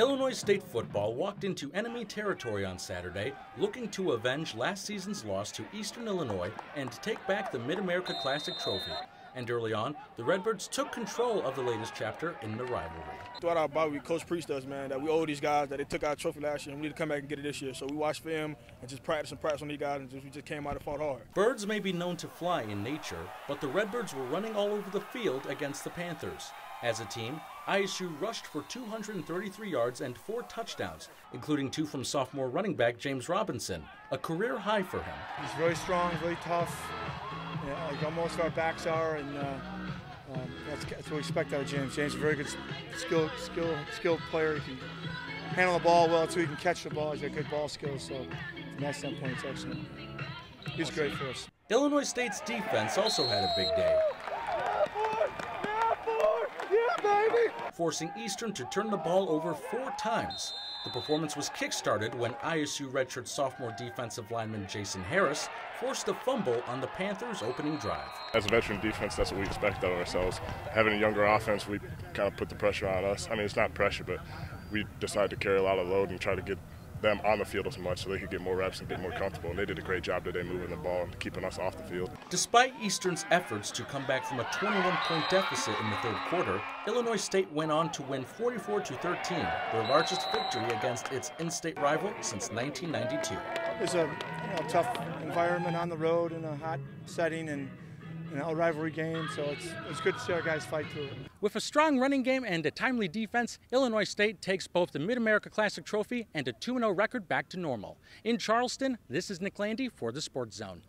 Illinois State football walked into enemy territory on Saturday, looking to avenge last season's loss to Eastern Illinois and to take back the Mid-America Classic trophy. And early on, the Redbirds took control of the latest chapter in the rivalry. Throughout our bye week, Coach preached us, man, that we owe these guys that they took our trophy last year and we need to come back and get it this year. So we watched film and just practice on these guys, and we just came out and fought hard. Birds may be known to fly in nature, but the Redbirds were running all over the field against the Panthers. As a team, ISU rushed for 233 yards and 4 touchdowns, including 2 from sophomore running back James Robinson, a career high for him. He's really strong, really tough. Yeah, like almost our backs are, and that's what we expect out of James. James is a very good skilled player. He can handle the ball well too. He can catch the ball. He's got good ball skills. So from that standpoint, it's excellent. He's great for us. Illinois State's defense also had a big day, forcing Eastern to turn the ball over 4 times. The performance was kick-started when ISU redshirt sophomore defensive lineman Jason Harris forced a fumble on the Panthers' opening drive. As a veteran defense, that's what we expect out of ourselves. Having a younger offense, we kind of put the pressure on us. I mean, it's not pressure, but we decided to carry a lot of load and try to get them on the field as much so they could get more reps and get more comfortable. And they did a great job today moving the ball and keeping us off the field. Despite Eastern's efforts to come back from a 21-point deficit in the 3rd quarter, Illinois State went on to win 44-13, their largest victory against its in-state rival since 1992. It's a tough environment on the road in a hot setting, and a rivalry game, so it's good to see our guys fight through it. With a strong running game and a timely defense, Illinois State takes both the Mid-America Classic trophy and a 2-0 record back to normal. In Charleston, this is Nick Landi for The Sports Zone.